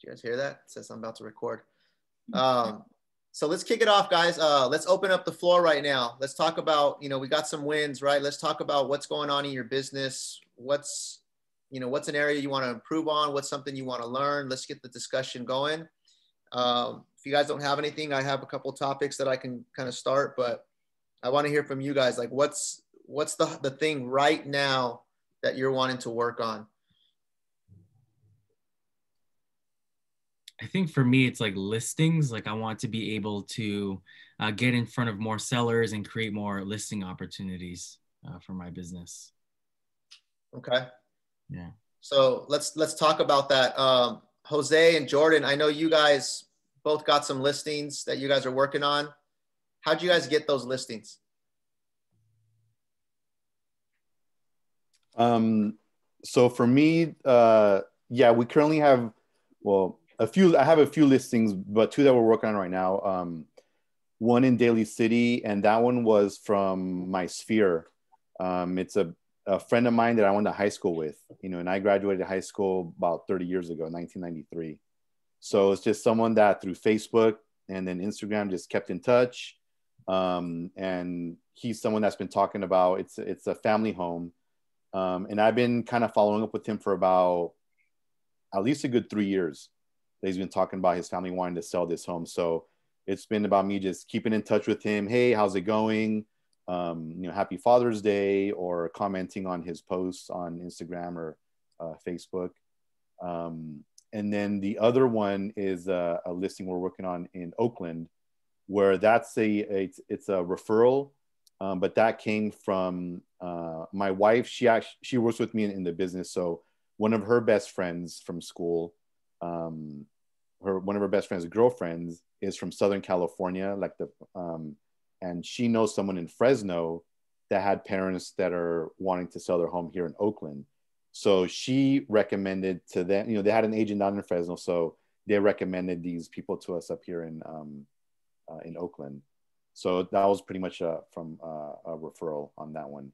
Did you guys hear that? It says I'm about to record. So let's kick it off, guys. Let's open up the floor right now. Let's talk about, you know, we got some wins, right? Let's talk about what's going on in your business. What's, you know, what's an area you want to improve on? What's something you want to learn? Let's get the discussion going. If you guys don't have anything, I have a couple topics that I can kind of start, but I want to hear from you guys. Like what's the thing right now that you're wanting to work on? I think for me, it's like listings. Like I want to be able to get in front of more sellers and create more listing opportunities for my business. Okay. Yeah. So let's talk about that. Jose and Jordan, I know you guys both got some listings that you guys are working on. How'd you guys get those listings? So for me, yeah, we currently have, well, I have a few listings, but two that we're working on right now. One in Daly City, and that one was from my sphere. It's a friend of mine that I went to high school with, you know, and I graduated high school about 30 years ago, 1993. So it's just someone that through Facebook and then Instagram just kept in touch. And he's someone that's been talking about, it's a family home. And I've been kind of following up with him for about at least a good 3 years. He's been talking about his family wanting to sell this home. So it's been about me just keeping in touch with him. Hey, how's it going? You know, happy Father's Day, or commenting on his posts on Instagram or Facebook. And then the other one is a listing we're working on in Oakland, where that's it's a referral, but that came from my wife. She works with me in the business. So one of her best friends from school, one of her best friend's girlfriends is from Southern California, like the and she knows someone in Fresno that had parents that are wanting to sell their home here in Oakland. So she recommended to them, you know, they had an agent down in Fresno, so they recommended these people to us up here in Oakland. So that was pretty much from a referral on that one.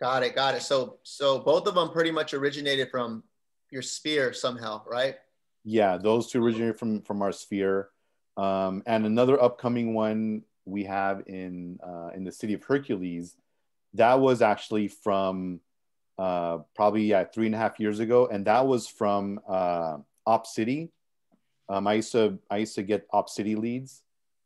Got it. So both of them pretty much originated from your sphere somehow, right? Yeah, those two originate from our sphere. And another upcoming one we have in the city of Hercules, that was actually from probably 3.5 years ago. And that was from Opcity. I used to get Opcity leads.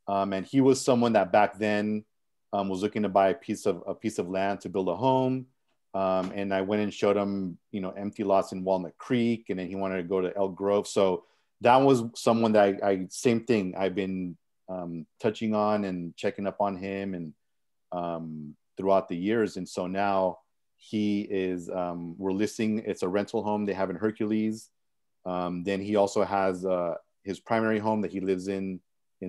And he was someone that back then was looking to buy a piece of land to build a home. And I went and showed him, you know, empty lots in Walnut Creek, and then he wanted to go to Elk Grove. So that was someone that I same thing. I've been touching on and checking up on him and throughout the years. And so now he is, we're listing, it's a rental home they have in Hercules. Then he also has his primary home that he lives in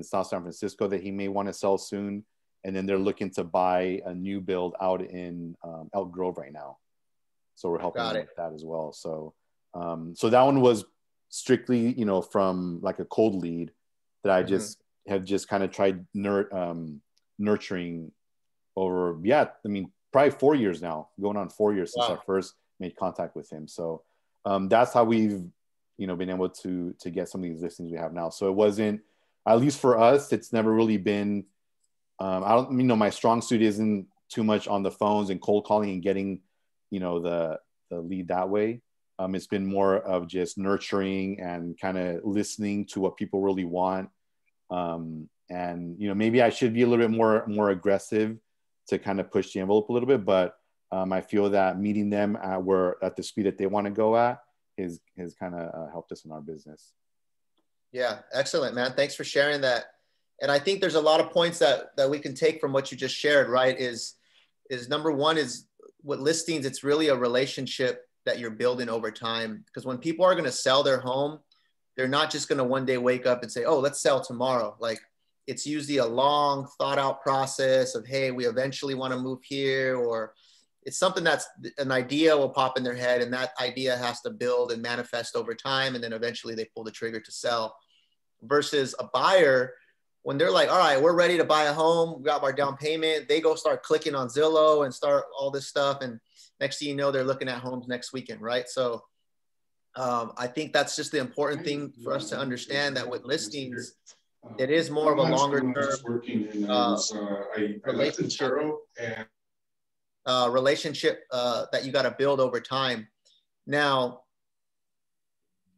South San Francisco that he may want to sell soon. And then they're looking to buy a new build out in Elk Grove right now. So we're helping them with that as well. So, so that one was strictly, you know, from like a cold lead that I just have just kind of tried nurturing over, probably 4 years now, going on 4 years since I first made contact with him. So that's how we've, you know, been able to get some of these listings we have now. So it wasn't, at least for us, it's never really been, my strong suit isn't too much on the phones and cold calling and getting, you know, the lead that way. It's been more of just nurturing and kind of listening to what people really want. And, you know, maybe I should be a little bit more aggressive to kind of push the envelope a little bit, but I feel that meeting them at the speed that they want to go at has kind of helped us in our business. Yeah. Excellent, man. Thanks for sharing that. And I think there's a lot of points that we can take from what you just shared, right? Is number one is with listings, it's really a relationship that you're building over time. Because when people are going to sell their home, they're not just going to one day wake up and say, oh, let's sell tomorrow. Like it's usually a long thought out process of, hey, we eventually want to move here, or it's something that's an idea will pop in their head. And that idea has to build and manifest over time. And then eventually they pull the trigger to sell, versus a buyer. When they're like, all right, we're ready to buy a home, we got our down payment, they go start clicking on Zillow and start all this stuff. And next thing you know, they're looking at homes next weekend, right? So I think that's just the important thing for us to understand, that with listings, it is more of a longer term relationship that you got to build over time. Now,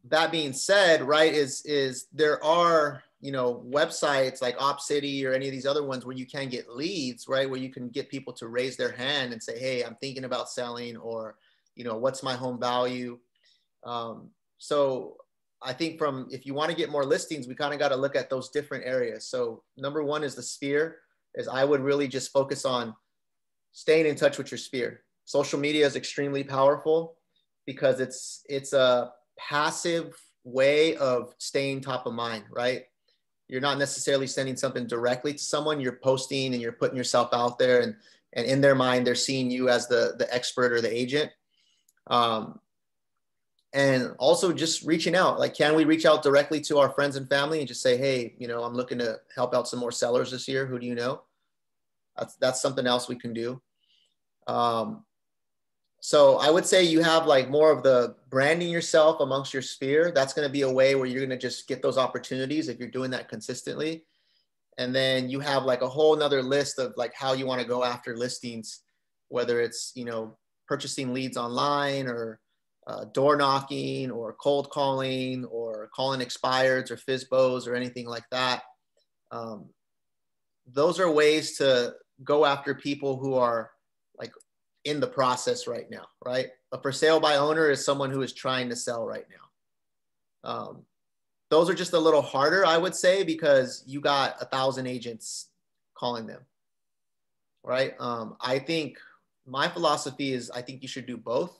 that being said, right, is there are, you know, websites like Opcity or any of these other ones where you can get leads, right, where you can get people to raise their hand and say, hey, I'm thinking about selling, or, you know, what's my home value? So I think from, if you want to get more listings, we kind of got to look at those different areas. So number one is the sphere, is I would really just focus on staying in touch with your sphere. Social media is extremely powerful because it's a passive way of staying top of mind, right? You're not necessarily sending something directly to someone, you're posting and you're putting yourself out there, and in their mind, they're seeing you as the expert or the agent. And also just reaching out, like, can we reach out directly to our friends and family and just say, hey, you know, I'm looking to help out some more sellers this year. Who do you know? That's something else we can do. So I would say you have like more of the branding yourself amongst your sphere. That's going to be a way where you're going to just get those opportunities if you're doing that consistently. And then you have like a whole nother list of like how you want to go after listings, whether it's, you know, purchasing leads online, or door knocking, or cold calling, or calling expireds or FSBOs or anything like that. Those are ways to go after people who are like in the process right now, right? A for sale by owner is someone who is trying to sell right now. Those are just a little harder, I would say, because you got 1,000 agents calling them, right? I think my philosophy is, I think you should do both.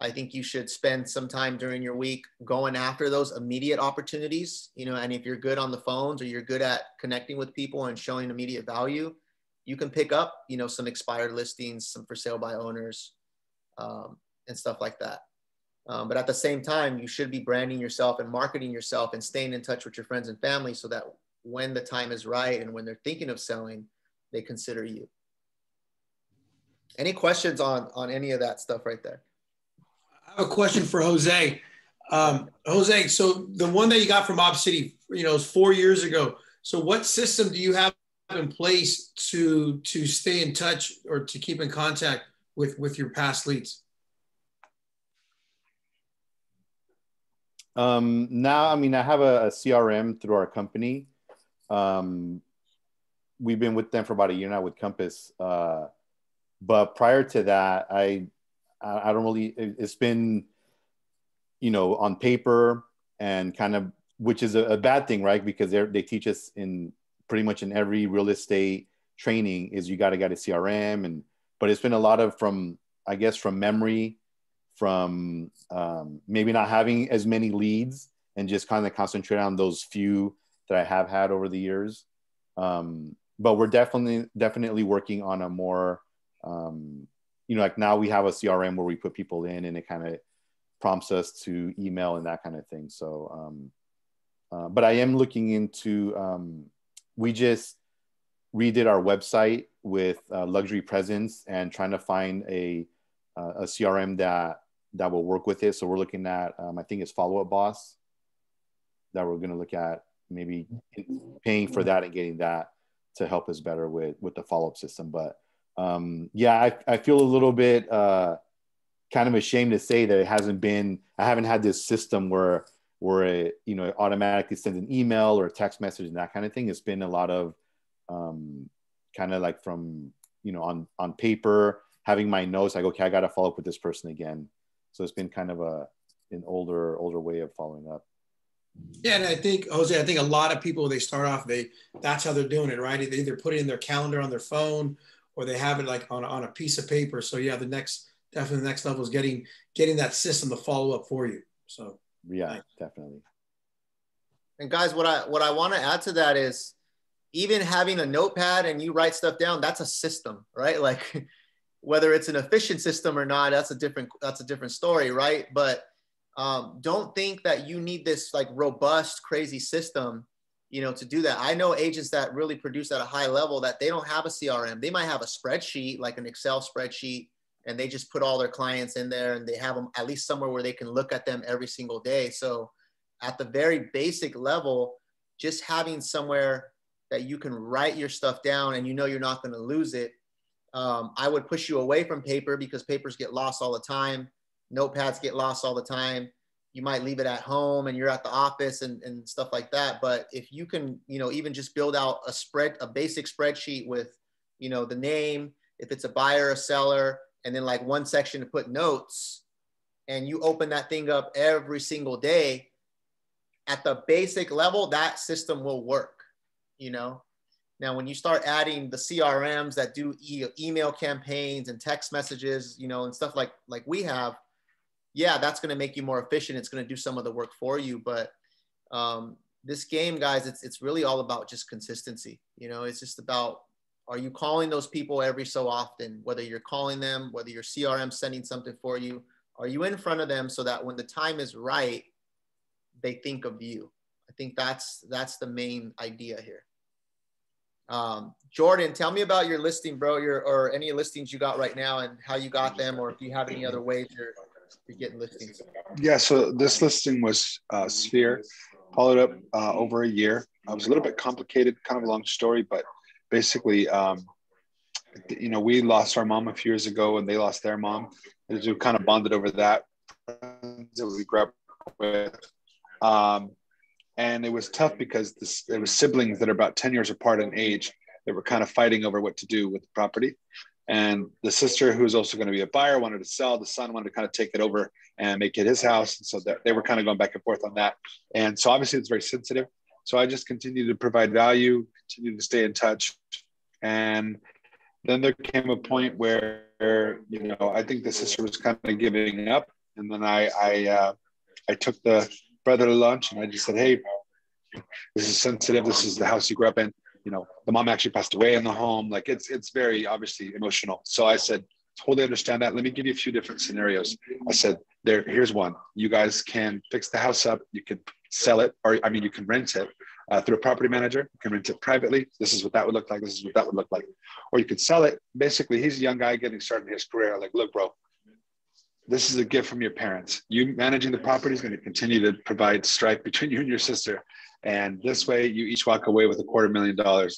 I think you should spend some time during your week going after those immediate opportunities, you know, and if you're good on the phones or you're good at connecting with people and showing immediate value, you can pick up, you know, some expired listings, some for sale by owners, and stuff like that. But at the same time, you should be branding yourself and marketing yourself and staying in touch with your friends and family so that when the time is right and when they're thinking of selling, they consider you. Any questions on any of that stuff right there? I have a question for Jose. Jose, so the one that you got from Opcity, you know, is 4 years ago. So what system do you have in place to stay in touch or to keep in contact with your past leads? Now, I mean, I have a CRM through our company. We've been with them for about a year now with Compass. But prior to that, I don't really, it's been, you know, on paper and kind of, which is a bad thing, right? Because they teach us in pretty much in every real estate training is you got to get a CRM. But it's been a lot of I guess, from memory, from maybe not having as many leads and just kind of concentrate on those few that I have had over the years. But we're definitely working on a more, you know, like now we have a CRM where we put people in and it kind of prompts us to email and that kind of thing. So, but I am looking into, we just redid our website with luxury presence and trying to find a CRM that will work with it. So we're looking at, I think it's Follow Up Boss that we're going to look at, maybe paying for that and getting that to help us better with the follow-up system. But yeah, I feel a little bit kind of ashamed to say that I haven't had this system where it, you know, it automatically sends an email or a text message and that kind of thing. It's been a lot of kind of like from, you know, on paper, having my notes, like, okay, I got to follow up with this person again. So it's been kind of an older way of following up. Yeah, and I think, Jose, I think a lot of people, they start off, that's how they're doing it, right? They either put it in their calendar on their phone, or they have it like on a piece of paper. So yeah, the next level is getting that system to follow up for you. So yeah, nice. Definitely. And guys, what I want to add to that is, even having a notepad and you write stuff down, that's a system, right? Like whether it's an efficient system or not, that's a different story, right? But don't think that you need this like robust, crazy system, you know, to do that. I know agents that really produce at a high level that they don't have a CRM. They might have a spreadsheet, like an Excel spreadsheet, and they just put all their clients in there and they have them at least somewhere where they can look at them every single day. So at the very basic level, just having somewhere that you can write your stuff down and you know you're not going to lose it. I would push you away from paper because papers get lost all the time. Notepads get lost all the time. You might leave it at home and you're at the office and stuff like that. But if you can, you know, even just build out a basic spreadsheet with, you know, the name, if it's a buyer, a seller, and then like one section to put notes, and you open that thing up every single day, at the basic level, that system will work, you know? Now, when you start adding the CRMs that do email campaigns and text messages, you know, and stuff like we have, yeah, that's going to make you more efficient. It's going to do some of the work for you. But this game, guys, it's really all about just consistency. You know, it's just about, are you calling those people every so often, whether you're calling them, whether your CRM sending something for you, are you in front of them so that when the time is right, they think of you? I think that's the main idea here. Jordan, tell me about your listing, bro, or any listings you got right now and how you got them, or if you have any other ways you're getting listings. Yeah, so this listing was Sphere, followed up over a year. It was a little bit complicated, kind of a long story, but basically, you know, we lost our mom a few years ago and they lost their mom. And we kind of bonded over that. We grew up with. And it was tough because it was siblings that are about 10 years apart in age that were kind of fighting over what to do with the property. And the sister, who was also going to be a buyer, wanted to sell. The son wanted to kind of take it over and make it his house. And so they were kind of going back and forth on that. And so obviously it's very sensitive. So I just continued to provide value, continued to stay in touch. And then there came a point where, you know, I think the sister was kind of giving up. And then I took the brother to lunch and I just said, hey, this is sensitive. This is the house you grew up in. You know, the mom actually passed away in the home. Like it's very obviously emotional. So I said, totally understand that. Let me give you a few different scenarios. I said, here's one. You guys can fix the house up. You can sell it, or I mean, you can rent it through a property manager. You can rent it privately. This is what that would look like. This is what that would look like. Or you could sell it. Basically, he's a young guy getting started in his career. Like, look, bro, this is a gift from your parents. You managing the property is going to continue to provide strife between you and your sister. And this way you each walk away with $250,000.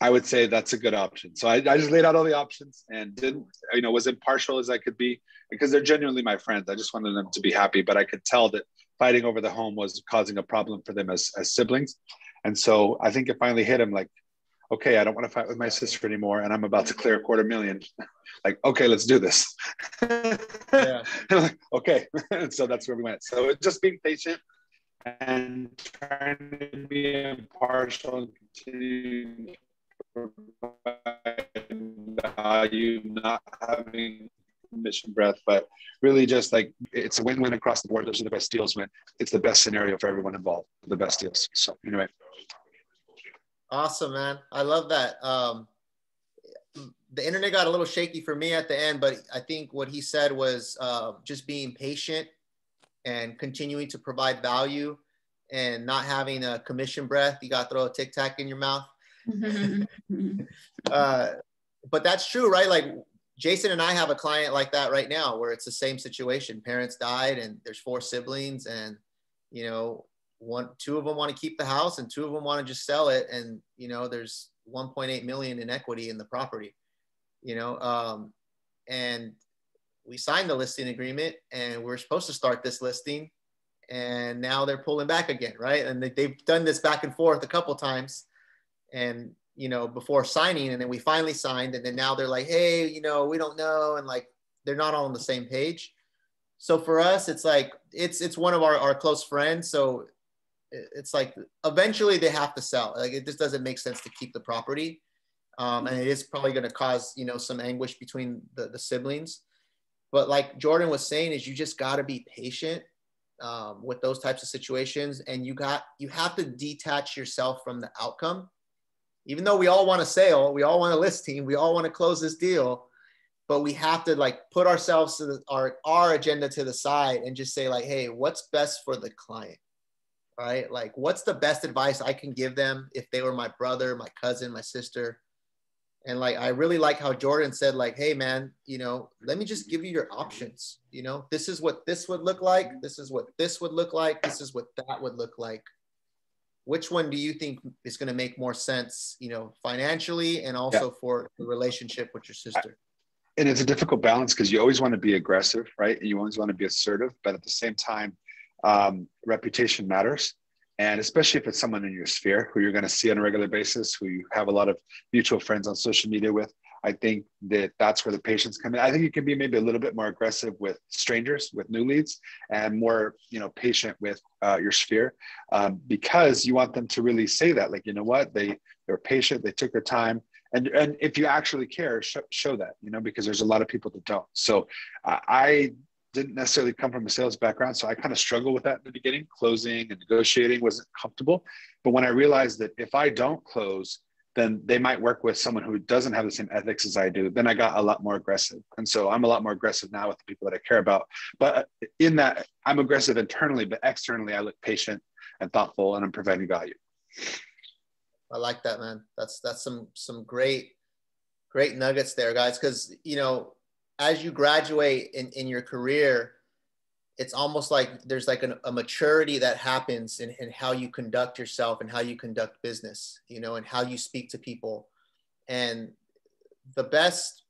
I would say that's a good option. So I just laid out all the options and didn't, you know, was impartial as I could be, because they're genuinely my friends. I just wanted them to be happy, but I could tell that fighting over the home was causing a problem for them as siblings. And so I think it finally hit him, like, okay, I don't want to fight with my sister anymore. And I'm about to clear $250,000. Like, okay, let's do this. Yeah. Like, okay. So that's where we went. So it's just being patient and trying to be impartial and provide value, not having mission breath, but really just like it's a win-win across the board. Those are the best deals when it's the best scenario for everyone involved, the best deals. So anyway. Awesome, man. I love that. The internet got a little shaky for me at the end, but I think what he said was just being patient and continuing to provide value and not having a commission breath. You got to throw a Tic Tac in your mouth. But that's true, right? Like Jason and I have a client like that right now where it's the same situation. Parents died and there's 4 siblings and, you know, 2 of them want to keep the house and 2 of them want to just sell it. And, you know, there's 1.8 million in equity in the property, you know, and we signed the listing agreement and we're supposed to start this listing and now they're pulling back again. Right. And they've done this back and forth a couple of times and, you know, before signing, and then we finally signed. And then now they're like, hey, you know, we don't know. And like, they're not all on the same page. So for us, it's like, it's one of our close friends. So it's like eventually they have to sell. Like it just doesn't make sense to keep the property, and it is probably going to cause, you know, some anguish between the siblings. But like Jordan was saying, is you just got to be patient with those types of situations, and you have to detach yourself from the outcome. Even though we all want a sale, we all want a listing, we all want to close this deal, but we have to like put ourselves to our agenda to the side and just say like, hey, what's best for the client? All right, like what's the best advice I can give them if they were my brother, my cousin, my sister, And like, I really like how Jordan said, like, hey man, you know, let me just give you your options. You know, this is what this would look like. This is what this would look like. This is what that would look like. Which one do you think is going to make more sense, you know, financially and also for the relationship with your sister? And it's a difficult balance because you always want to be aggressive, right? You always want to be assertive, but at the same time, reputation matters. And especially if it's someone in your sphere who you're going to see on a regular basis, who you have a lot of mutual friends on social media with, I think that that's where the patience come in. I think you can be maybe a little bit more aggressive with strangers, with new leads, and more, you know, patient with your sphere, because you want them to really say that, like, you know what, they're patient, they took their time. And if you actually care, show that, you know, because there's a lot of people that don't. So I didn't necessarily come from a sales background. So I kind of struggled with that in the beginning. Closing and negotiating wasn't comfortable. But when I realized that if I don't close, then they might work with someone who doesn't have the same ethics as I do, then I got a lot more aggressive. And so I'm a lot more aggressive now with the people that I care about. But in that, I'm aggressive internally, but externally, I look patient and thoughtful, and I'm providing value. I like that, man. That's some great nuggets there, guys. Because, you know, as you graduate in your career, it's almost like there's like a maturity that happens in how you conduct yourself and how you conduct business, you know, and how you speak to people. And the best,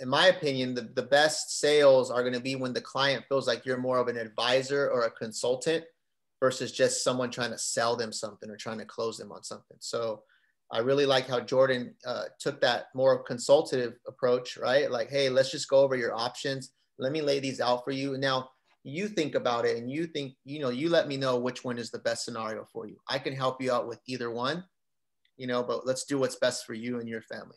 in my opinion, the best sales are going to be when the client feels like you're more of an advisor or a consultant versus just someone trying to sell them something or trying to close them on something. So I really like how Jordan took that more consultative approach, right? Like, hey, let's just go over your options. Let me lay these out for you. Now, you think about it and you think, you know, you let me know which one is the best scenario for you. I can help you out with either one, you know, but let's do what's best for you and your family.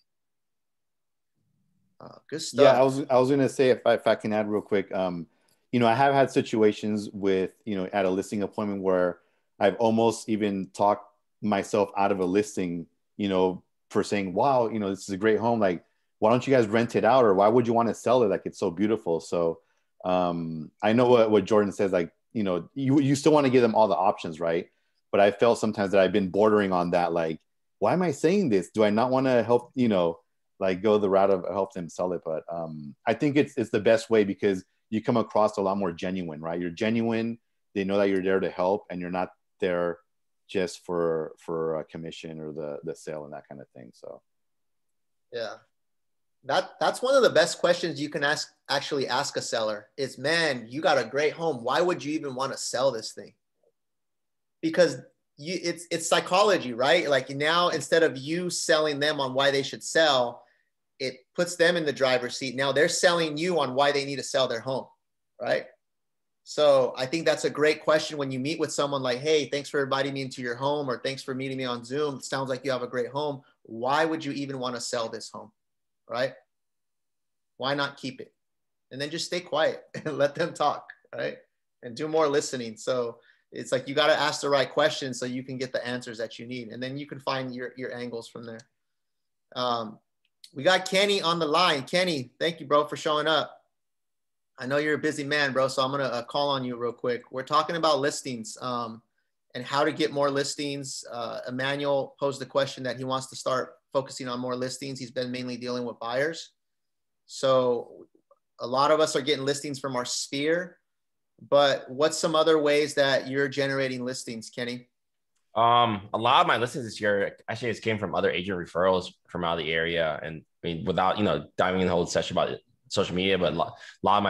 Good stuff. Yeah, I was going to say, if I can add real quick, you know, I have had situations with, you know, at a listing appointment where I've almost even talked myself out of a listing, you know, for saying, wow, you know, this is a great home. Like, why don't you guys rent it out? Or why would you want to sell it? Like, it's so beautiful. So I know what Jordan says, like, you know, you still want to give them all the options, right? But I felt sometimes that I've been bordering on that. Like, why am I saying this? Do I not want to help, you know, like go the route of help them sell it? But I think it's the best way because you come across a lot more genuine, right? You're genuine. They know that you're there to help and you're not there just for a commission or the sale and that kind of thing. So. Yeah. That's one of the best questions you can actually ask a seller is, man, you got a great home. Why would you even want to sell this thing? Because it's psychology, right? Like, now, instead of you selling them on why they should sell, it puts them in the driver's seat. Now they're selling you on why they need to sell their home, right? So I think that's a great question when you meet with someone, like, hey, thanks for inviting me into your home, or thanks for meeting me on Zoom. It sounds like you have a great home. Why would you even want to sell this home? Right? Why not keep it? And then just stay quiet and let them talk, right? And do more listening. So it's like, you got to ask the right questions so you can get the answers that you need. And then you can find your angles from there. We got Kenny on the line. Kenny, thank you, bro, for showing up. I know you're a busy man, bro. So I'm going to call on you real quick. We're talking about listings and how to get more listings. Emmanuel posed the question that he wants to start focusing on more listings. He's been mainly dealing with buyers. So a lot of us are getting listings from our sphere, but what's some other ways that you're generating listings, Kenny? A lot of my listings this year actually just came from other agent referrals from out of the area. And I mean, without, you know, diving in the whole session about social media, but a lot of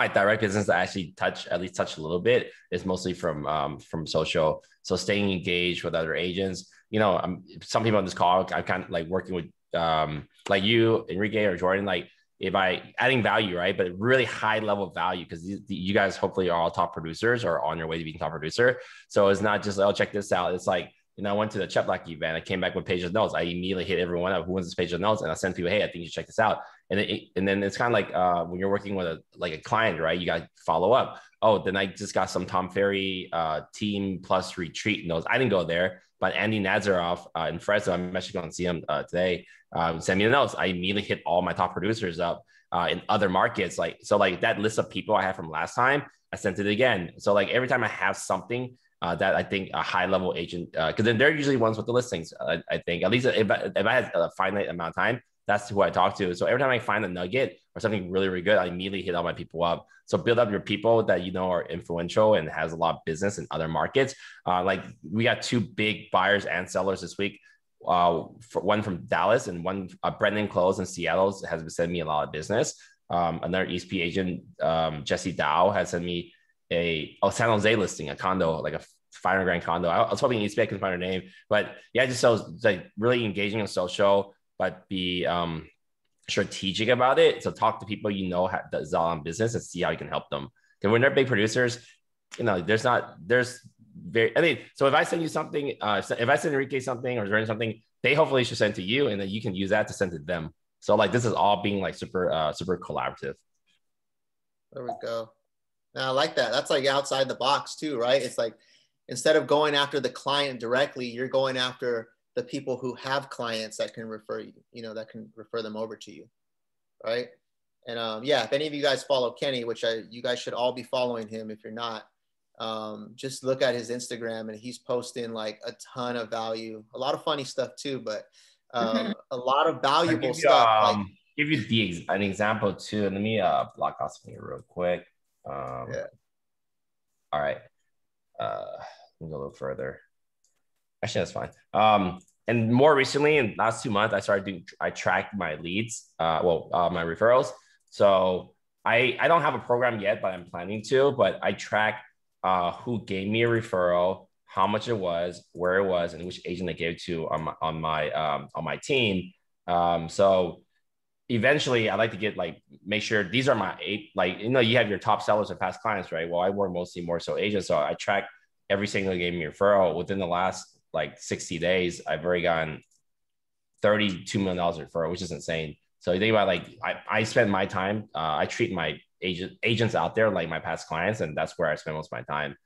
my direct business that I actually touch a little bit is mostly from social. So staying engaged with other agents. You know, some people on this call, I'm kind of like working with like you, Enrique, or Jordan, like if I adding value, right? But really high level value, because you guys hopefully are all top producers or on your way to being top producer. So it's not just, oh, check this out. It's like, you know, I went to the Chet Black event. I came back with page of notes. I immediately hit everyone up who wants this page of notes. And I send people, hey, I think you should check this out. And then it's kind of like when you're working with a client, right? You got to follow up. Oh, then I just got some Tom Ferry team plus retreat notes. I didn't go there, but Andy Nazaroff in Fresno, I'm actually going to see him today. Send me the notes. I immediately hit all my top producers up in other markets. Like, so like that list of people I had from last time, I sent it again. So like every time I have something, that I think a high level agent, because then they're usually ones with the listings. I think at least if I had a finite amount of time, that's who I talk to. So every time I find a nugget or something really, really good, I immediately hit all my people up. So build up your people that you know are influential and has a lot of business in other markets. Like we got two big buyers and sellers this week. One from Dallas and one Brendan Close in Seattle has been sending me a lot of business. Another ESP agent, Jesse Dow, has sent me a San Jose listing, a condo, like a $500,000 condo. I was hoping ESP can find her name, but yeah, just so like really engaging on social, but be strategic about it. So talk to people you know that's on business and see how you can help them. Because when they're big producers, you know, so if I send you something, if I send Enrique something or Jordan something, they hopefully should send to you, and then you can use that to send to them. So like this is all being like super collaborative. There we go. Now, I like that. That's like outside the box too, right? It's like instead of going after the client directly, you're going after the people who have clients that can refer you, that can refer them over to you, right? And yeah, if any of you guys follow Kenny, which you guys should all be following him if you're not. Just look at his Instagram, and he's posting like a ton of value, a lot of funny stuff too, but a lot of valuable stuff. Give you an example too. Let me block out something real quick. Yeah. All right. Let me go a little further. Actually, that's fine. And more recently, in the last 2 months, I tracked my leads, my referrals. So I don't have a program yet, but I'm planning to, but I track who gave me a referral, how much it was, where it was, and which agent I gave it to on my team. So eventually, I like to make sure these are my eight. You have your top sellers and past clients, right? Well, I work mostly more so agents, so I track every single gave me a referral. Within the last 60 days, I've already gotten $32 million referral, which is insane. So you think about I spend my time. I treat my agents out there like my past clients, and that's where I spend most of my time.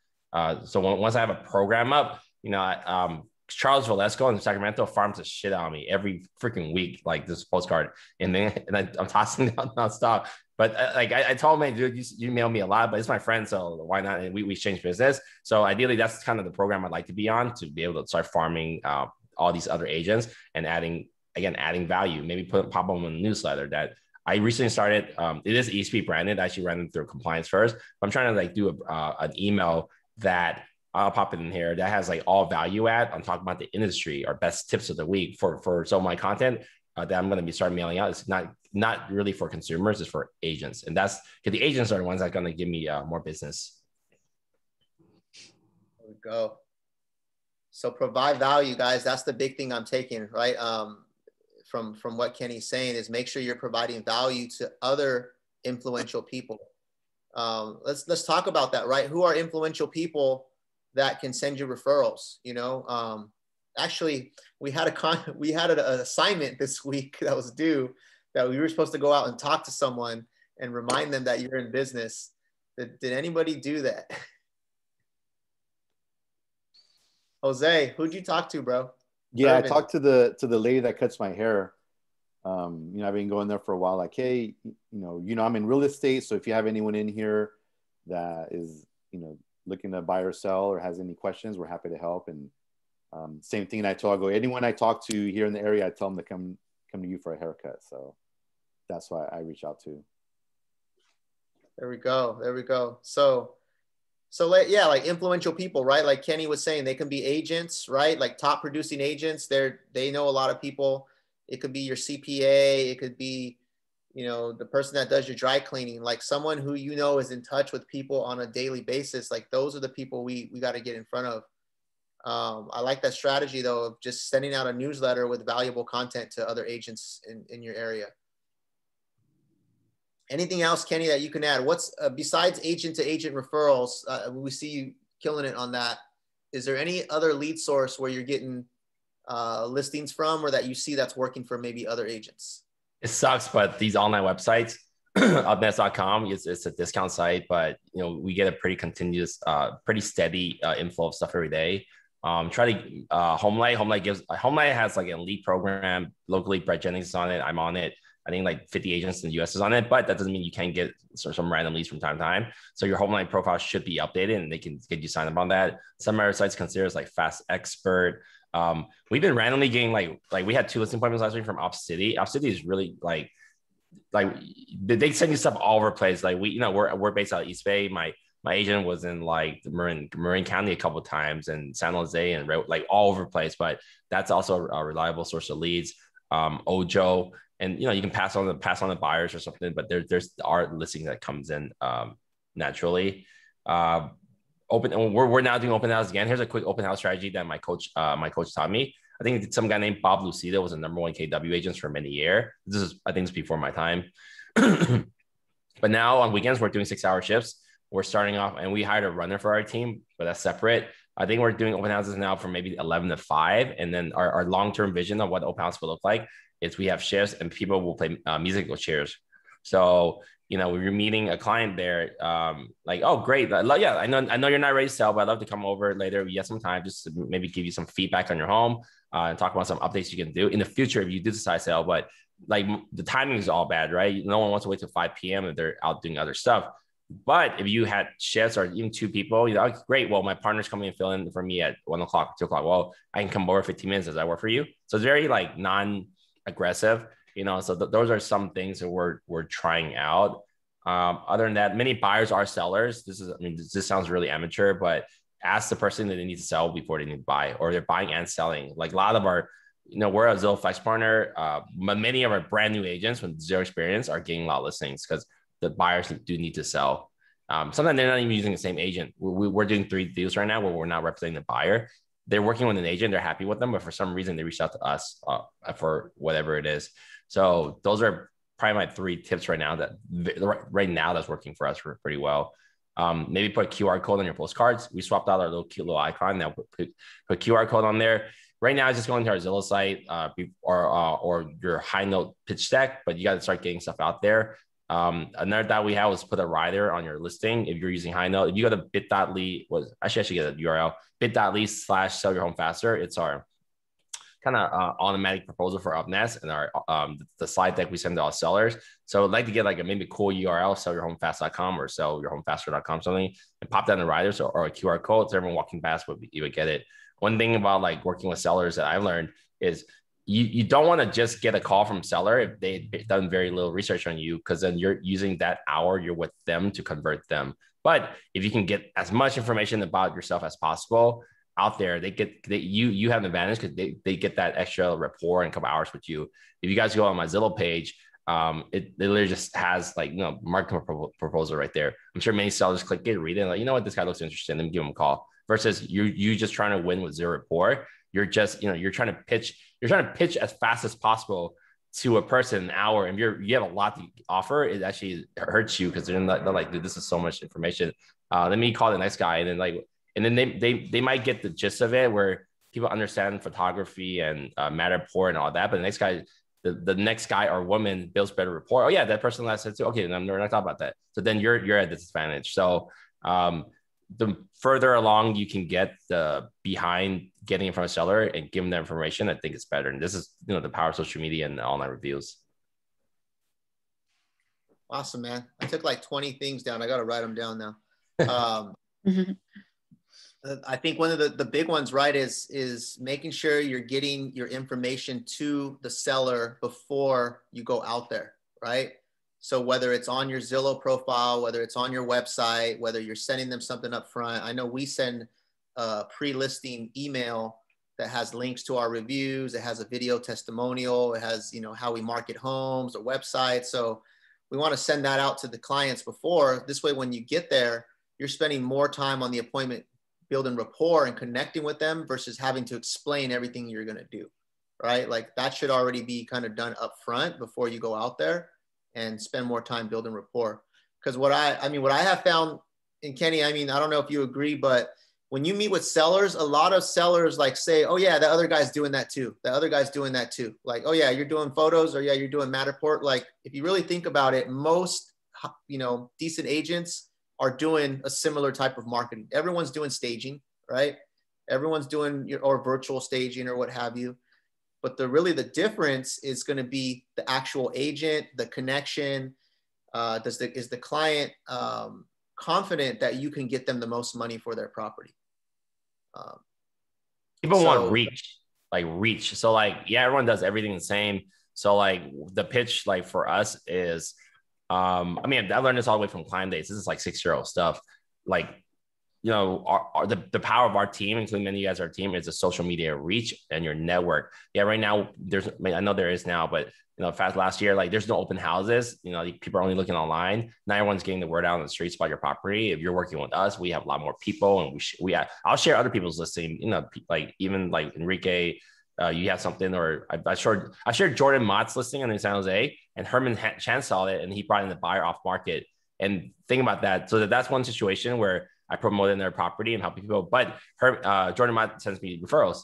So once I have a program up, Charles Valesco in Sacramento farms the shit out of me every freaking week, like this postcard, and I'm tossing it out nonstop. But I told him, dude, you mail me a lot, but it's my friend, so why not? And we exchange business. So ideally, that's kind of the program I'd like to be on, to be able to start farming all these other agents and adding value. Maybe pop them on the newsletter that I recently started. It is ESP branded. I actually ran them through compliance first. But I'm trying to do an email that I'll pop it in here that has all value add. I'm talking about the industry or best tips of the week for some of my content that I'm going to be starting mailing out. It's not really for consumers, it's for agents. And that's because the agents are the ones that are going to give me more business. There we go. So provide value, guys. That's the big thing I'm taking, right? From what Kenny's saying is make sure you're providing value to other influential people. Let's talk about that, right? Who are influential people that can send you referrals? Actually, we had an assignment this week that was due, that we were supposed to go out and talk to someone and remind them that you're in business. Did anybody do that? Jose, who'd you talk to, bro? Yeah, I talked to the lady that cuts my hair. I've been going there for a while. Like, hey, I'm in real estate, so if you have anyone in here that is, looking to buy or sell or has any questions, we're happy to help. And same thing, anyone I talk to here in the area, I tell them to come to you for a haircut. So that's why I reach out to. There we go. So influential people, right? Like Kenny was saying, they can be agents, right? Like top producing agents. They know a lot of people. It could be your CPA. It could be, the person that does your dry cleaning, like someone who, is in touch with people on a daily basis. Like those are the people we got to get in front of. I like that strategy though, of just sending out a newsletter with valuable content to other agents in your area. Anything else, Kenny, that you can add? What's besides agent-to-agent referrals? We see you killing it on that. Is there any other lead source where you're getting listings from, or that you see that's working for maybe other agents? It sucks, but these online websites, Upnest.com, it's a discount site, but we get a pretty continuous, pretty steady inflow of stuff every day. HomeLight has an elite program locally. Brett Jennings is on it. I'm on it. I think like 50 agents in the US is on it, but that doesn't mean you can't get sort of some random leads from time to time. So your HomeLight profile should be updated and they can get you signed up on that. Some of our sites consider like Fast Expert. We've been randomly getting like we had 2 listing appointments last week from Opcity. Opcity is really like they send you stuff all over the place. Like we're based out of East Bay. My agent was in like Marin County a couple of times and San Jose and like all over the place, but that's also a reliable source of leads. Ojo, and you can pass on the buyers or something, but there's our listing that comes in naturally. We're now doing open house again. Here's a quick open house strategy that my coach taught me. I think some guy named Bob Lucido was the #1 KW agent for many years. I think it's before my time. But now on weekends, we're doing 6-hour shifts. We're starting off and we hired a runner for our team, but that's separate. I think we're doing open houses now from maybe 11 to 5. And then our long-term vision of what open house will look like is we have shifts and people will play musical chairs. So, when you're meeting a client there, like, oh, great. Yeah, I know you're not ready to sell, but I'd love to come over later. We have some time just to maybe give you some feedback on your home and talk about some updates you can do in the future if you do decide to sell. But like the timing is all bad, right? No one wants to wait till 5 p.m. if they're out doing other stuff. But if you had shifts or even 2 people, oh, great. Well, my partner's coming and filling for me at 1 o'clock, 2 o'clock. Well, I can come over 15 minutes. Does that work for you? So it's very like non-aggressive, so those are some things that we're trying out. Other than that, many buyers are sellers. This sounds really amateur, but ask the person that they need to sell before they need to buy, or they're buying and selling. Like a lot of our, we're a Zillow Flex partner. Many of our brand new agents with zero experience are getting a lot of listings because the buyers do need to sell. Sometimes they're not even using the same agent. We're doing 3 deals right now where we're not representing the buyer. They're working with an agent, they're happy with them, but for some reason they reached out to us for whatever it is. So those are probably my 3 tips right now that's working for us pretty well. Maybe put a QR code on your postcards. We swapped out our little cute little icon. Now put QR code on there. Right now, just going to our Zillow site or your HighNote pitch deck, but you got to start getting stuff out there. Another thought we had was put a rider on your listing. If you're using HighNote, if you go to bit.ly, I should get a URL, bit.ly/sellyourhomefaster. It's our kind of automatic proposal for Upnest and our the slide deck we send to all sellers. So I'd like to get like a maybe cool URL, sellyourhomefast.com or sellyourhomefaster.com, something, and pop that in the riders or a QR code. So everyone walking past, you would get it. One thing about like working with sellers that I've learned is you don't want to just get a call from seller if they've done very little research on you, because then you're using that hour you're with them to convert them. But if you can get as much information about yourself as possible out there, you have an advantage because they get that extra rapport and couple hours with you. If you guys go on my Zillow page, it literally just has like, marketing proposal right there. I'm sure many sellers click it, read it, and like, you know what, this guy looks interesting, let me give him a call. Versus you just trying to win with zero rapport. You're just, you're trying to pitch as fast as possible to a person an hour. And you have a lot to offer. It actually hurts you because they're like, dude, this is so much information. Let me call the next guy. And then they might get the gist of it, where people understand photography and Matterport and all that. But the next guy or woman builds better rapport. Oh yeah, that person last said too. Okay, then we're not talking about that. So then you're at a disadvantage. So, the further along you can get, the behind getting in front of a seller and giving them information, I think it's better. And this is, the power of social media and online reviews. Awesome, man. I took like 20 things down. I got to write them down now. I think one of the big ones, right, is making sure you're getting your information to the seller before you go out there, right? So whether it's on your Zillow profile, whether it's on your website, whether you're sending them something up front, I know we send a pre-listing email that has links to our reviews. It has a video testimonial. It has, how we market homes or websites. So we want to send that out to the clients before. This way, when you get there, you're spending more time on the appointment, building rapport and connecting with them versus having to explain everything you're going to do, right? Like that should already be kind of done up front before you go out there and spend more time building rapport. Because what I have found, and Kenny, I don't know if you agree, but when you meet with sellers, a lot of sellers like say, oh yeah, the other guy's doing that too. The other guy's doing that too. Like, oh yeah, you're doing photos, or yeah, you're doing Matterport. Like if you really think about it, most, decent agents are doing a similar type of marketing. Everyone's doing staging, right? Everyone's doing virtual staging or what have you. But the really the difference is going to be the actual agent, the connection. Is the client confident that you can get them the most money for their property? People want reach, like reach. So like, yeah, everyone does everything the same. So like the pitch, like for us is, I mean, I learned this all the way from client days. This is like 6-year-old stuff. Like, you know, the power of our team, including many of you guys, our team is the social media reach and your network. Yeah. Right now there's, I mean, I know there is now, but you know, fast last year, like there's no open houses, you know, people are only looking online. Now everyone's getting the word out on the streets about your property. If you're working with us, we have a lot more people and I'll share other people's listing, you know, like even like Enrique, you have something, or I shared Jordan Mott's listing in San Jose, and Herman Chan saw it and he brought in the buyer off market. And think about that. So that's one situation where I promoted their property and help people, but Jordan Mott sends me referrals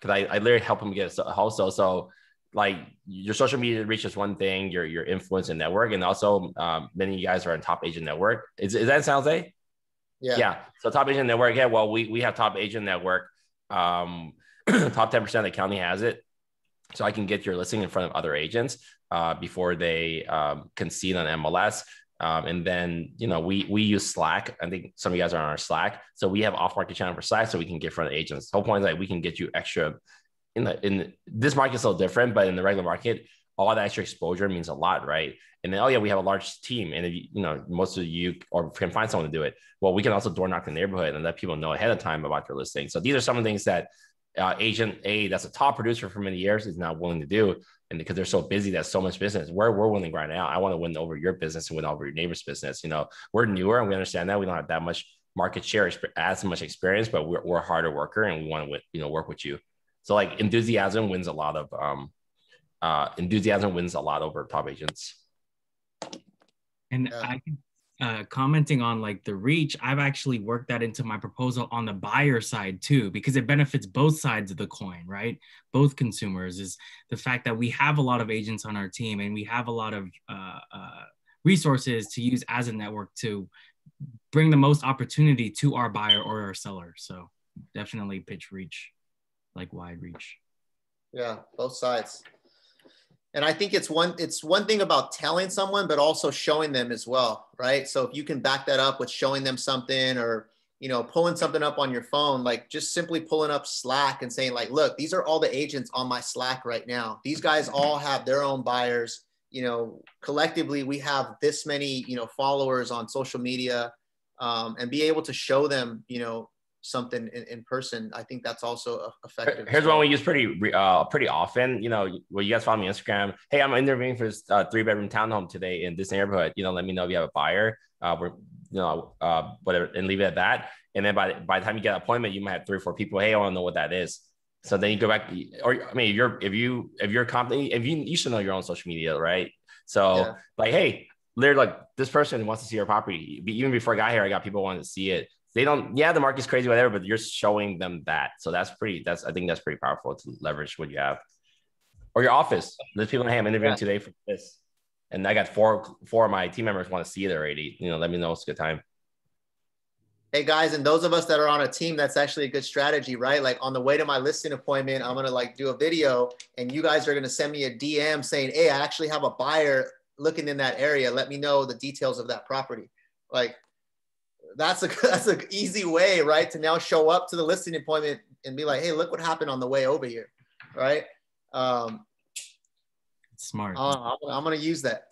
because I literally help him get a house. So like your social media reach is one thing, your influence and network, and also many of you guys are on Top Agent Network. Is that San Jose? Yeah. Yeah. So Top Agent Network. Yeah. Well, we have Top Agent Network. Top 10% of the county has it. So I can get your listing in front of other agents before they concede on MLS. And then, you know, we use Slack. I think some of you guys are on our Slack. So we have off-market channel for Slack so we can get front of agents. The whole point is like we can get you extra in this market's a little different, but in the regular market, all that extra exposure means a lot, right? And then, oh yeah, we have a large team. And if you know, most of you or can find someone to do it. Well, we can also door knock the neighborhood and let people know ahead of time about your listing. So these are some of the things that agent A that's a top producer for many years is not willing to do. And because they're so busy, that's so much business. We're willing right now. I want to win over your business and win over your neighbor's business. You know, we're newer and we understand that we don't have that much market share, as much experience, but we're a harder worker and we want to, you know, work with you. So like enthusiasm wins a lot over top agents. And I can commenting on like the reach, I've actually worked that into my proposal on the buyer side too, because it benefits both sides of the coin, right? Both consumers is the fact that we have a lot of agents on our team and we have a lot of resources to use as a network to bring the most opportunity to our buyer or our seller. So definitely pitch reach, like wide reach. Yeah, both sides. And I think it's one thing about telling someone, but also showing them as well, right? So if you can back that up with showing them something, or, you know, pulling something up on your phone, like just simply pulling up Slack and saying like, look, these are all the agents on my Slack right now. These guys all have their own buyers. You know, collectively we have this many, you know, followers on social media, and be able to show them, you know, something in person. I think that's also effective. Here's one we use pretty often. You know, well, you guys follow me on Instagram. Hey, I'm interviewing for this 3-bedroom townhome today in this neighborhood. You know, let me know if you have a buyer. Whatever, and leave it at that. And then by the time you get an appointment, you might have 3 or 4 people. Hey, I want to know what that is. So then you go back. Or I mean, if you're company, you should know your own social media, right? So yeah. Like, hey, literally, like this person wants to see your property. Even before I got here, I got people wanting to see it. They don't, yeah, the market's crazy, whatever, but you're showing them that. So I think that's pretty powerful to leverage what you have. Or your office. There's people, hey, I'm interviewing today for this. And I got four of my team members want to see it already. You know, let me know it's a good time. Hey guys, and those of us that are on a team, that's actually a good strategy, right? Like on the way to my listing appointment, I'm going to like do a video and you guys are going to send me a DM saying, hey, I actually have a buyer looking in that area. Let me know the details of that property. Like, that's a easy way, right? To now show up to the listing appointment and be like, hey, look what happened on the way over here. Right. Smart. I'm going to use that.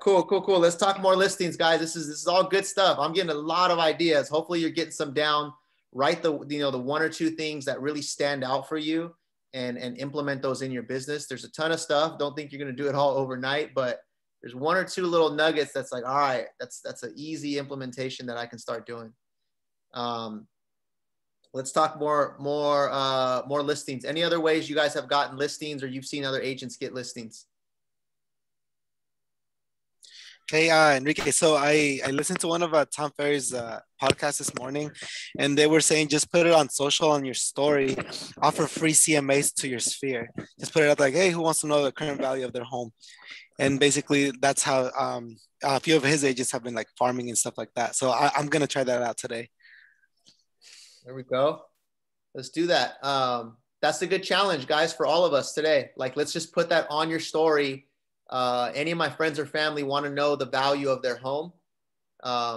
Cool. Let's talk more listings, guys. This is all good stuff. I'm getting a lot of ideas. Hopefully you're getting some down, write the 1 or 2 things that really stand out for you and implement those in your business. There's a ton of stuff. Don't think you're going to do it all overnight, but there's 1 or 2 little nuggets that's like, all right, that's an easy implementation that I can start doing. Let's talk more listings. Any other ways you guys have gotten listings or you've seen other agents get listings? Hey, Enrique. So I listened to one of Tom Ferry's podcasts this morning, and they were saying just put it on social, on your story, offer free CMAs to your sphere. Just put it out like, hey, who wants to know the current value of their home? And basically that's how a few of his agents have been like farming and stuff like that. So I'm going to try that out today. There we go. Let's do that. that's a good challenge, guys, for all of us today. Like, let's just put that on your story. Any of my friends or family want to know the value of their home,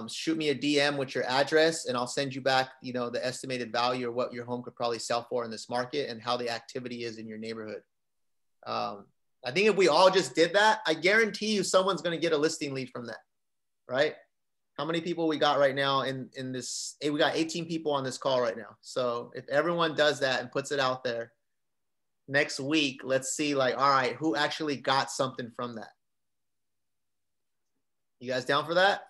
shoot me a DM with your address and I'll send you back, you know, the estimated value or what your home could probably sell for in this market and how the activity is in your neighborhood. I think if we all just did that, I guarantee you someone's going to get a listing lead from that, right? How many people we got right now in this, we got 18 people on this call right now. So if everyone does that and puts it out there next week, let's see like, all right, who actually got something from that? You guys down for that?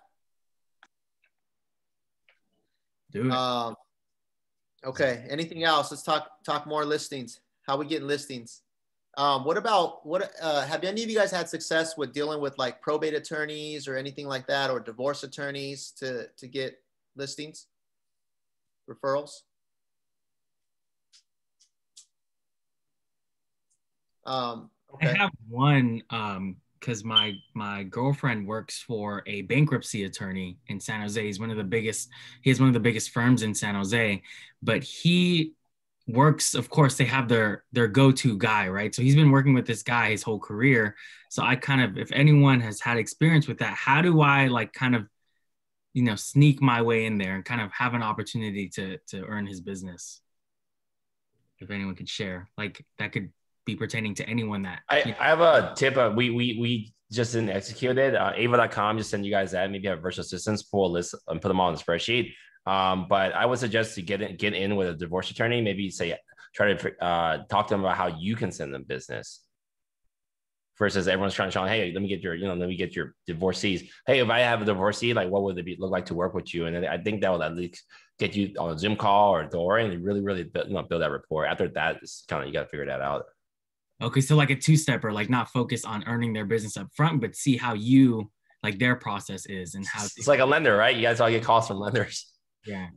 Do it. Okay. Anything else? Let's talk more listings. How we getting listings? What about, have any of you guys had success with dealing with like probate attorneys or anything like that, or divorce attorneys to get listings, referrals? Okay. I have one, cause my girlfriend works for a bankruptcy attorney in San Jose. He has one of the biggest firms in San Jose, but he works, of course, they have their go-to guy, right? So he's been working with this guy his whole career. So I kind of, if anyone has had experience with that, how do I like kind of, you know, sneak my way in there and kind of have an opportunity to earn his business? If anyone could share, like that could be pertaining to anyone that. I have a tip. We just didn't execute it. Ava.com, just send you guys that. Maybe have virtual assistants, pull a list and put them all on the spreadsheet. But I would suggest to get in with a divorce attorney. Maybe say, try to talk to them about how you can send them business. Versus everyone's trying to show, hey, let me get your divorcees. Hey, if I have a divorcee, like what would it look like to work with you? And then I think that would at least get you on a Zoom call or a door and really, really build that rapport. After that, it's kind of, you got to figure that out. Okay. So like a two-stepper, like not focus on earning their business up front, but see how you like their process is and how it's like a lender, right? You guys all get calls from lenders. Yeah.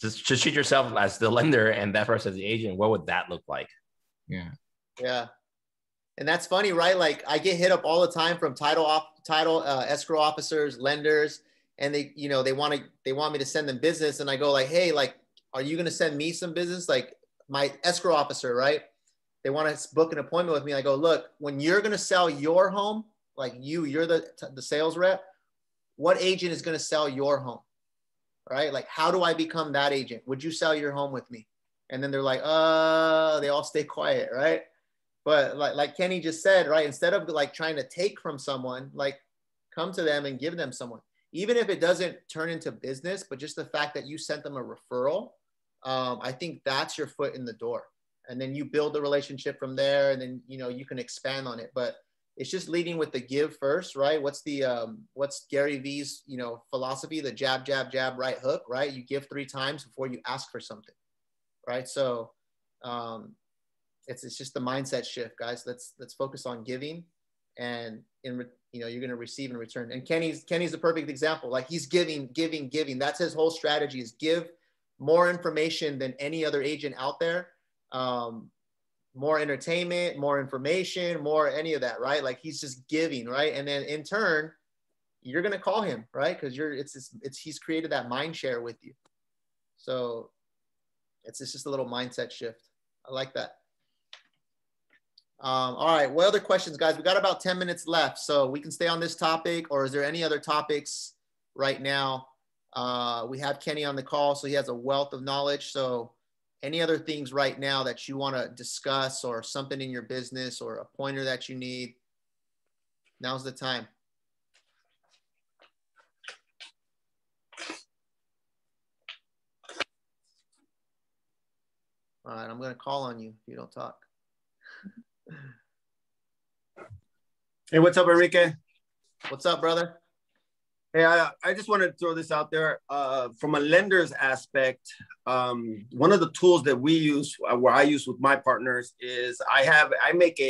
Just treat yourself as the lender and that person as the agent. What would that look like? Yeah. Yeah. And that's funny, right? Like I get hit up all the time from title escrow officers, lenders, and they, you know, they want me to send them business. And I go like, hey, like, are you going to send me some business? Like my escrow officer, right? They want to book an appointment with me. I go, look, when you're going to sell your home, like you're the sales rep, what agent is going to sell your home? Right? Like, how do I become that agent? Would you sell your home with me? And then they're like, they all stay quiet. Right. But like Kenny just said, right. Instead of like trying to take from someone, like come to them and give them someone, even if it doesn't turn into business, but just the fact that you sent them a referral. I think that's your foot in the door, and then you build the relationship from there. And then, you know, you can expand on it, but it's just leading with the give first, right? What's Gary V's, you know, philosophy, the jab, jab, jab, right hook, right? You give 3 times before you ask for something, right? So it's just the mindset shift, guys. Let's focus on giving, and you're going to receive in return. And Kenny's the perfect example. Like he's giving. That's his whole strategy, is give more information than any other agent out there. More entertainment, more information, more any of that, right? Like he's just giving, right? And then in turn, you're gonna call him, right? Because he's created that mind share with you. So it's just a little mindset shift. I like that. All right, what other questions, guys? We got about 10 minutes left, so we can stay on this topic. Or is there any other topics right now? We have Kenny on the call, so he has a wealth of knowledge. So any other things right now that you want to discuss, or something in your business, or a pointer that you need? Now's the time. All right, I'm going to call on you if you don't talk. Hey, what's up, Enrique? What's up, brother? Hey, I just wanted to throw this out there. From a lender's aspect, one of the tools that we use, where I use with my partners, is I make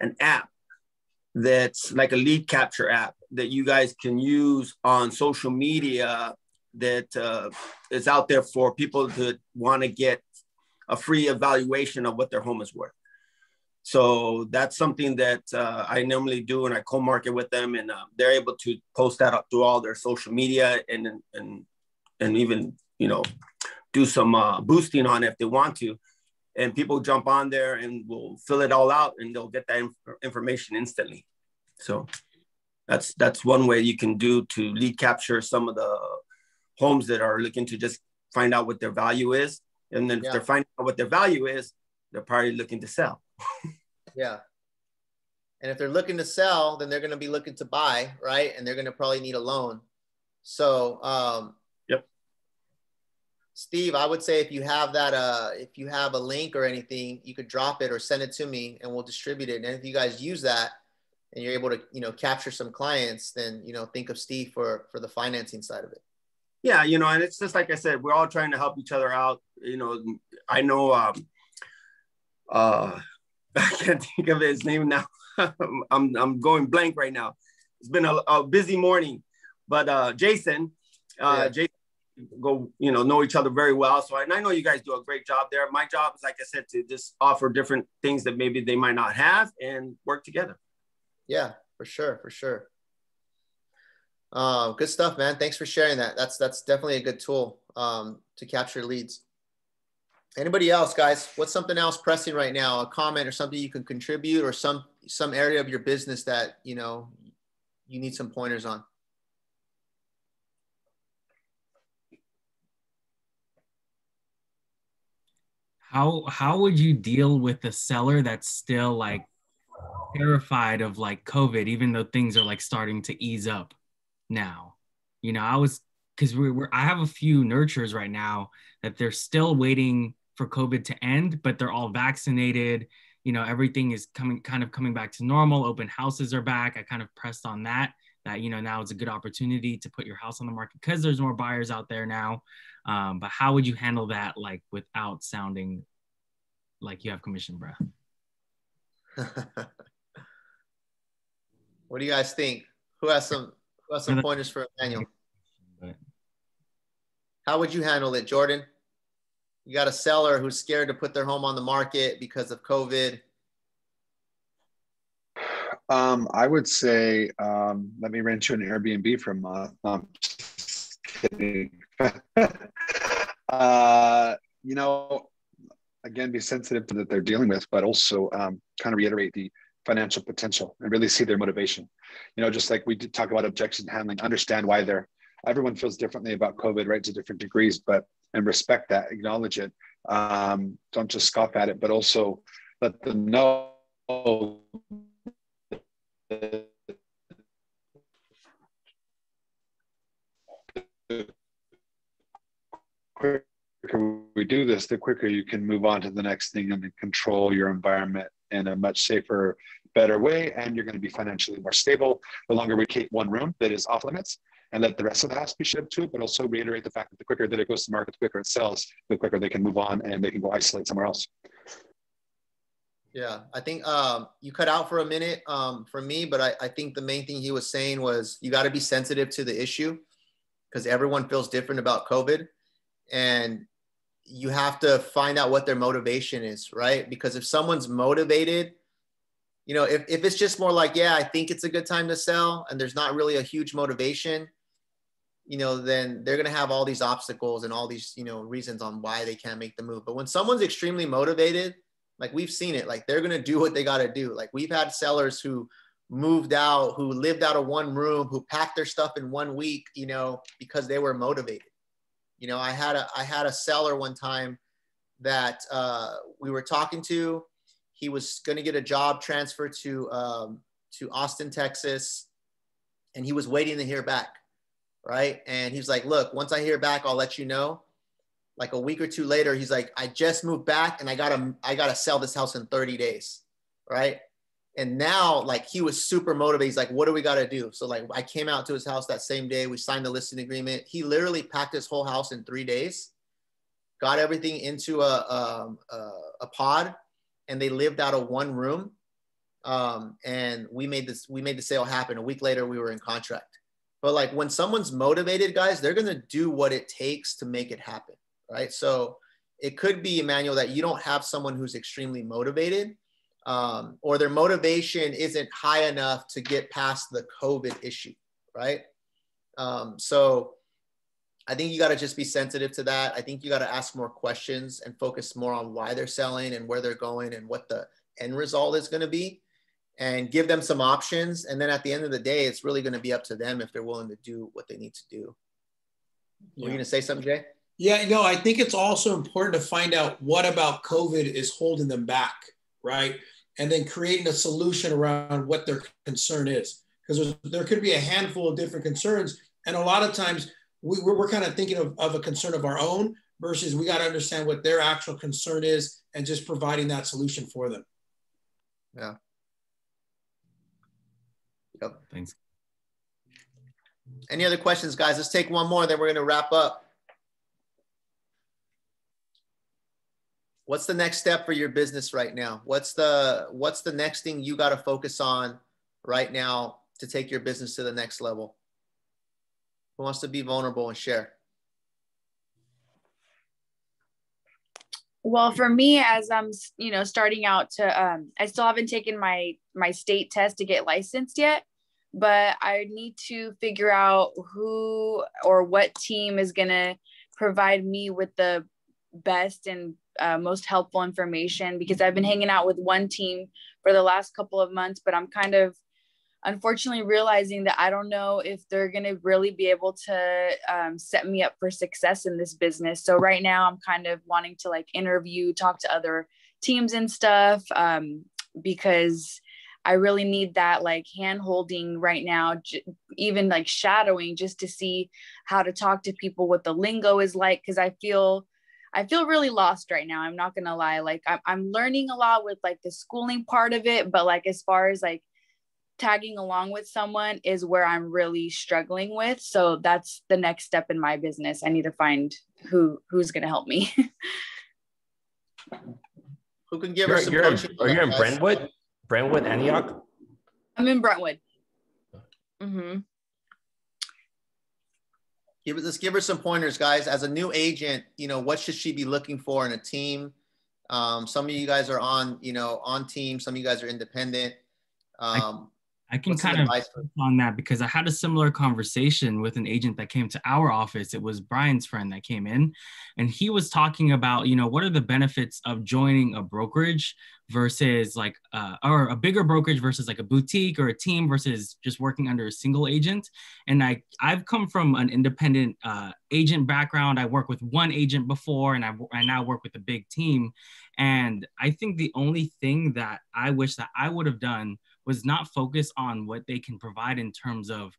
an app that's like a lead capture app that you guys can use on social media that is out there for people that want to get a free evaluation of what their home is worth. So that's something that I normally do, and I co-market with them, and they're able to post that up through all their social media and even, you know, do some boosting on it if they want to. and people jump on there and we'll fill it all out and they'll get that information instantly. So that's one way you can do to lead capture some of the homes that are looking to just find out what their value is. And then if they're finding out what their value is, they're probably looking to sell. Yeah. And if they're looking to sell, then they're going to be looking to buy, right? And they're going to probably need a loan. So, Steve, I would say if you have that, if you have a link or anything, you could drop it or send it to me and we'll distribute it. And if you guys use that and you're able to, you know, capture some clients, then, you know, think of Steve for the financing side of it. Yeah. You know, and it's just, like I said, we're all trying to help each other out. You know, I know, I can't think of his name now. I'm going blank right now. It's been a busy morning, but Jason, go, you know each other very well. So, and I know you guys do a great job there. My job is, like I said, to just offer different things that maybe they might not have and work together. Yeah, for sure. For sure. Good stuff, man. Thanks for sharing that. That's definitely a good tool to capture leads. Anybody else, guys? What's something else pressing right now? A comment or something you can contribute, or some area of your business that, you know, you need some pointers on? How would you deal with a seller that's still like terrified of like COVID, even though things are like starting to ease up now? You know, I have a few nurturers right now that they're still waiting for COVID to end, but they're all vaccinated. You know, everything is coming back to normal. Open houses are back. I kind of pressed on that, you know, now it's a good opportunity to put your house on the market because there's more buyers out there now. But how would you handle that, like, without sounding like you have commission breath? What do you guys think? Who has some pointers for Daniel? How would you handle it, Jordan? You got a seller who's scared to put their home on the market because of COVID. I would say, let me rent you an Airbnb for a month. Just kidding. You know, again, be sensitive to what they're dealing with, but also kind of reiterate the financial potential and really see their motivation. You know, just like we did talk about objection handling, understand why everyone feels differently about COVID, right, to different degrees, and respect that, acknowledge it. Don't just scoff at it, but also let them know the quicker we do this, the quicker you can move on to the next thing and then control your environment in a much safer, better way. And you're going to be financially more stable. The longer we keep one room that is off limits and let the rest of the house be shut up to it, but also reiterate the fact that the quicker that it goes to market, the quicker it sells, the quicker they can move on and they can go isolate somewhere else. Yeah, I think you cut out for a minute for me, but I think the main thing he was saying was you got to be sensitive to the issue because everyone feels different about COVID. And you have to find out what their motivation is, right? Because if someone's motivated, you know, if it's just more like, yeah, I think it's a good time to sell and there's not really a huge motivation, you know, then they're going to have all these obstacles and all these, you know, reasons on why they can't make the move. But when someone's extremely motivated, like we've seen it, like they're going to do what they got to do. Like we've had sellers who moved out, who lived out of one room, who packed their stuff in 1 week, you know, because they were motivated. You know, I had a seller one time that we were talking to. He was going to get a job transfer to Austin, Texas, and he was waiting to hear back. Right. And he's like, look, once I hear back, I'll let you know. Like a week or two later, he's like, I just moved back and I gotta sell this house in 30 days, right? And now, like, he was super motivated. He's like, what do we gotta do? So, like, I came out to his house that same day. We signed the listing agreement. He literally packed his whole house in 3 days, got everything into a pod, and they lived out of one room. And we made the sale happen. A week later, we were in contract. But like, when someone's motivated, guys, they're gonna do what it takes to make it happen. Right. So it could be, Emmanuel, that you don't have someone who's extremely motivated or their motivation isn't high enough to get past the COVID issue. Right. So I think you got to just be sensitive to that. I think you got to ask more questions and focus more on why they're selling and where they're going and what the end result is going to be, and give them some options. And then at the end of the day, it's really going to be up to them if they're willing to do what they need to do. Yeah. Were you going to say something, Jay? Yeah, no, I think it's also important to find out what about COVID is holding them back, right? And then creating a solution around what their concern is. Because there could be a handful of different concerns. And a lot of times we're kind of thinking of a concern of our own versus we got to understand what their actual concern is and just providing that solution for them. Yeah. Yep. Thanks. Any other questions, guys? Let's take one more, then we're going to wrap up. What's the next step for your business right now? What's the next thing you got to focus on right now to take your business to the next level? Who wants to be vulnerable and share? Well, for me, as I'm, starting out to, I still haven't taken my state test to get licensed yet, but I need to figure out who or what team is going to provide me with the best and most helpful information, because I've been hanging out with one team for the last couple of months, but I'm kind of unfortunately realizing that I don't know if they're going to really be able to set me up for success in this business. So right now I'm kind of wanting to interview, talk to other teams and stuff, because I really need that hand holding right now, even shadowing, just to see how to talk to people, what the lingo is like, because I feel really lost right now. I'm not going to lie. I'm learning a lot with the schooling part of it, but as far as tagging along with someone is where I'm really struggling with. So that's the next step in my business. I need to find who's going to help me. Who can give her some coaching? Are you in Brentwood? Brentwood, Antioch? I'm in Brentwood. Mm-hmm. Let's give her some pointers, guys. As a new agent, what should she be looking for in a team? Some of you guys are on team. Some of you guys are independent. I can kind of touch on that because I had a similar conversation with an agent that came to our office. It was Brian's friend that came in, and he was talking about, what are the benefits of joining a brokerage versus or a bigger brokerage versus a boutique or a team versus just working under a single agent. And I've come from an independent agent background. I worked with one agent before, and I now work with a big team. And I think the only thing that I wish that I would have done was not focused on what they can provide in terms of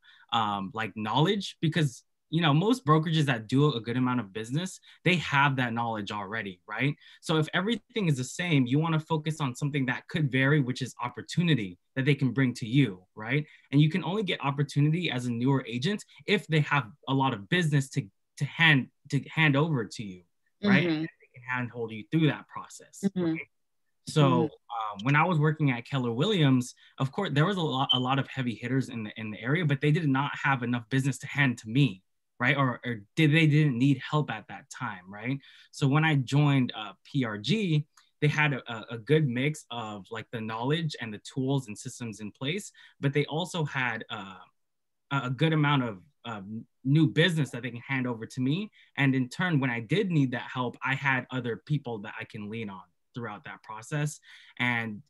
knowledge, because most brokerages that do a good amount of business, they have that knowledge already, right? So if everything is the same, you want to focus on something that could vary, which is opportunity that they can bring to you, right? And you can only get opportunity as a newer agent if they have a lot of business to hand over to you, right? Mm-hmm. And they can handhold you through that process. Mm-hmm. Right? So when I was working at Keller Williams, of course, there was a lot of heavy hitters in the area, but they did not have enough business to hand to me, right? Or they didn't need help at that time, right? So when I joined PRG, they had a good mix of the knowledge and the tools and systems in place, but they also had a good amount of new business that they can hand over to me. And in turn, when I did need that help, I had other people that I can lean on throughout that process, and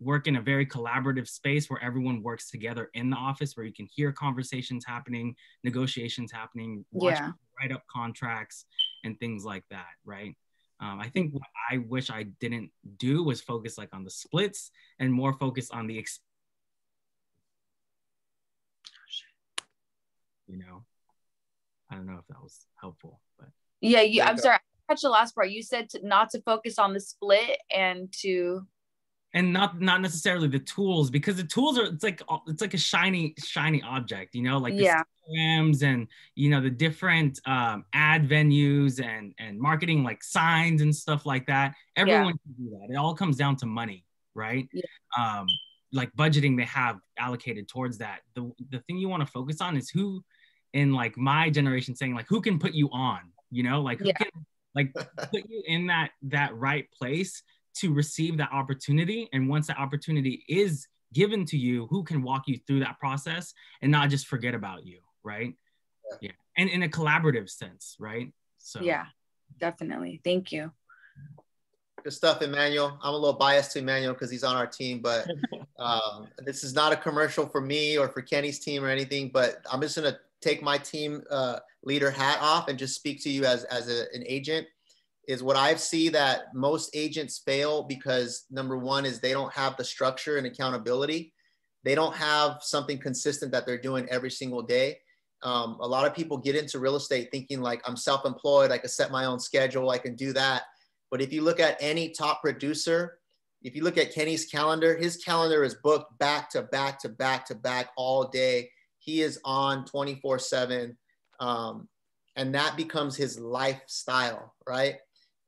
work in a very collaborative space where everyone works together in the office, where you can hear conversations happening, negotiations happening, write up contracts and things like that, right? I think what I wish I didn't do was focus on the splits and more focus on the, I don't know if that was helpful, but. Yeah, I'm sorry. Catch the last part. You said not to focus on the split and not necessarily the tools, because the tools are it's like a shiny object, the CRMs and the different ad venues and marketing signs and stuff like that. Everyone can do that. It all comes down to money, right? Yeah. Budgeting they have allocated towards that. The thing you want to focus on is who in my generation saying who can put you on, who can put you in that right place to receive that opportunity. And once that opportunity is given to you, who can walk you through that process and not just forget about you, right? Yeah. and in a collaborative sense, right? So yeah, definitely. Thank you. Good stuff, Emmanuel. I'm a little biased to Emmanuel because he's on our team, but this is not a commercial for me or for Kenny's team or anything, but I'm just going to take my team leader hat off and just speak to you as an agent. Is what I see that most agents fail because number one is they don't have the structure and accountability. They don't have something consistent that they're doing every single day. A lot of people get into real estate thinking like, I'm self-employed, I can set my own schedule, I can do that. But if you look at any top producer, if you look at Kenny's calendar, his calendar is booked back to back to back to back all day. He is on 24/7, and that becomes his lifestyle, right?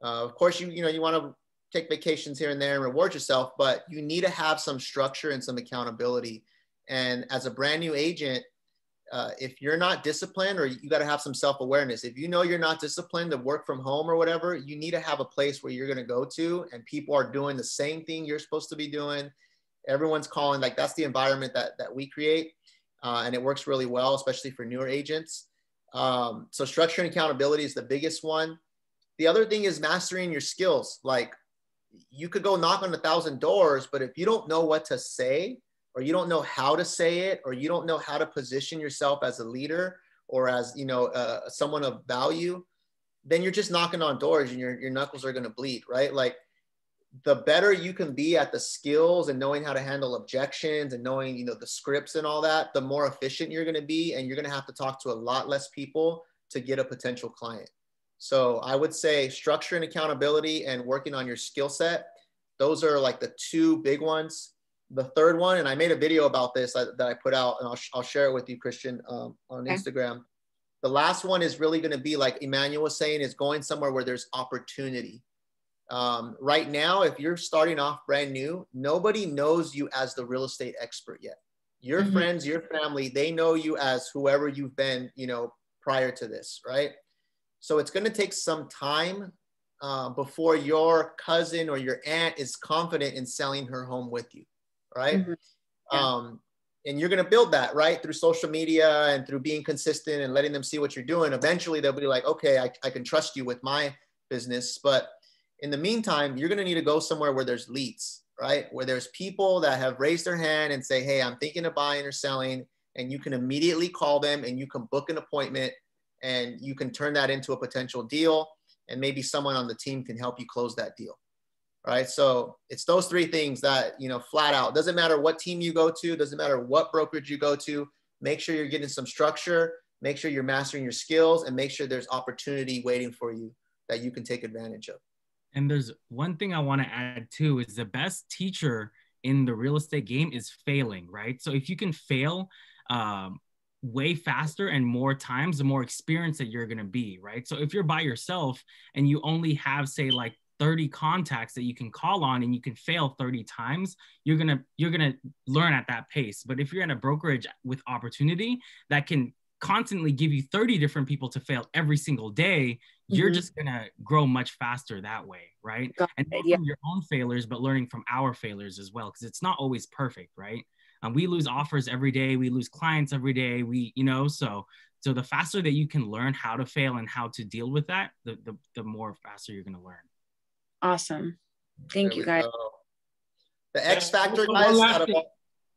Of course, you know, you want to take vacations here and there and reward yourself, but you need to have some structure and some accountability. And as a brand new agent, if you're not disciplined, or you got to have some self-awareness. If you know you're not disciplined to work from home or whatever, you need to have a place where you're going to go to and people are doing the same thing you're supposed to be doing. Everyone's calling, like that's the environment that we create. And it works really well, especially for newer agents. So structure and accountability is the biggest one. The other thing is mastering your skills. Like you could go knock on 1,000 doors, but if you don't know what to say, or you don't know how to say it, or you don't know how to position yourself as a leader or as, you know, someone of value, then you're just knocking on doors and your knuckles are going to bleed, right? Like the better you can be at the skills and knowing how to handle objections and knowing, you know, the scripts and all that, the more efficient you're going to be, and you're going to have to talk to a lot less people to get a potential client. So I would say structure and accountability and working on your skill set. Those are like the two big ones. The third one, and I made a video about this that I put out, and I'll share it with you, Christian, on Instagram. The last one is really going to be, like Emmanuel was saying, is going somewhere where there's opportunity. Right now, if you're starting off brand new, nobody knows you as the real estate expert yet. Your mm-hmm. friends, your family, they know you as whoever you've been, you know, prior to this, right? So it's going to take some time before your cousin or your aunt is confident in selling her home with you. Right. Mm-hmm. Yeah. And you're going to build that right through social media and through being consistent and letting them see what you're doing. Eventually they'll be like, okay, I can trust you with my business. But in the meantime, you're going to need to go somewhere where there's leads, right? Where there's people that have raised their hand and say, hey, I'm thinking of buying or selling, and you can immediately call them and you can book an appointment and you can turn that into a potential deal. And maybe someone on the team can help you close that deal. Right. So it's those three things that, you know, flat out, doesn't matter what team you go to, doesn't matter what brokerage you go to, make sure you're getting some structure, make sure you're mastering your skills, and make sure there's opportunity waiting for you that you can take advantage of. And there's one thing I want to add too, is the best teacher in the real estate game is failing, right? So if you can fail way faster and more times, the more experience that you're going to be, right? So if you're by yourself and you only have, say, like 30 contacts that you can call on and you can fail 30 times, you're gonna learn at that pace. But if you're in a brokerage with opportunity that can constantly give you 30 different people to fail every single day, you're mm-hmm. just gonna grow much faster that way, right? And yeah. from your own failures, but learning from our failures as well, because it's not always perfect, right? We lose offers every day, we lose clients every day, we, you know, so the faster that you can learn how to fail and how to deal with that, the more faster you're gonna learn. Awesome. Thank you, guys. Go. The X factor, guys.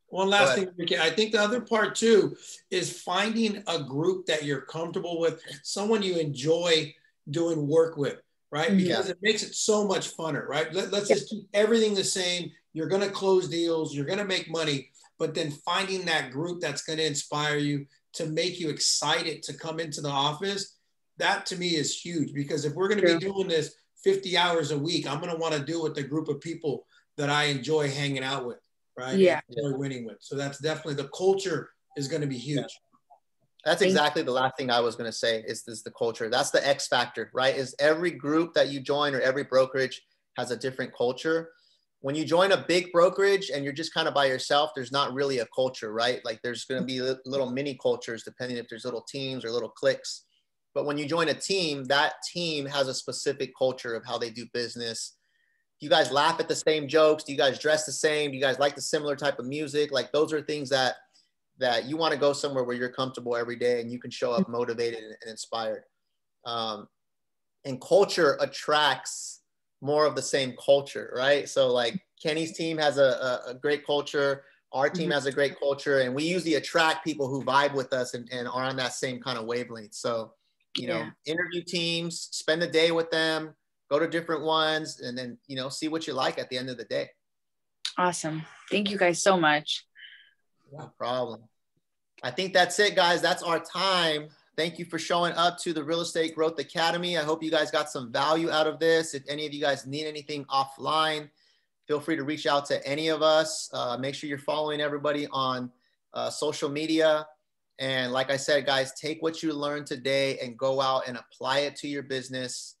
One last thing, I think the other part too is finding a group that you're comfortable with, someone you enjoy doing work with, right? Mm-hmm. Because it makes it so much funner, right? Let's just keep everything the same. You're going to close deals, you're going to make money, but then finding that group that's going to inspire you, to make you excited to come into the office, that to me is huge. Because if we're going to be doing this 50 hours a week, I'm going to want to do with the group of people that I enjoy hanging out with, right? Yeah. Enjoy winning with. So that's definitely, the culture is going to be huge. That's exactly the last thing I was going to say is the culture. That's the X factor, right? Is every group that you join or every brokerage has a different culture. When you join a big brokerage and you're just kind of by yourself, there's not really a culture, right? Like there's going to be little mini cultures, depending if there's little teams or little cliques. But when you join a team, that team has a specific culture of how they do business. Do you guys laugh at the same jokes? Do you guys dress the same? Do you guys like the similar type of music? Like those are things that that you want to go somewhere where you're comfortable every day and you can show up motivated and inspired. And culture attracts more of the same culture, right? So like Kenny's team has a great culture. Our team has a great culture, and we usually attract people who vibe with us and are on that same kind of wavelength. So, you know, interview teams, spend the day with them, go to different ones, and then, you know, see what you like at the end of the day. Awesome. Thank you guys so much. No problem. I think that's it, guys. That's our time. Thank you for showing up to the Real Estate Growth Academy. I hope you guys got some value out of this. If any of you guys need anything offline, feel free to reach out to any of us. Make sure you're following everybody on social media. And like I said, guys, take what you learned today and go out and apply it to your business.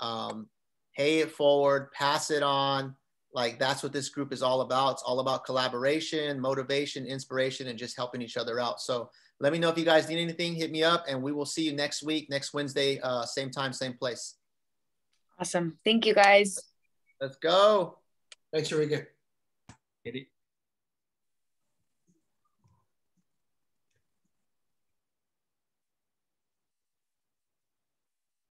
Pay it forward, pass it on. Like, that's what this group is all about. It's all about collaboration, motivation, inspiration, and just helping each other out. So let me know if you guys need anything, hit me up, and we will see you next week, next Wednesday, same time, same place. Awesome. Thank you, guys. Let's go. Thanks, Eureka.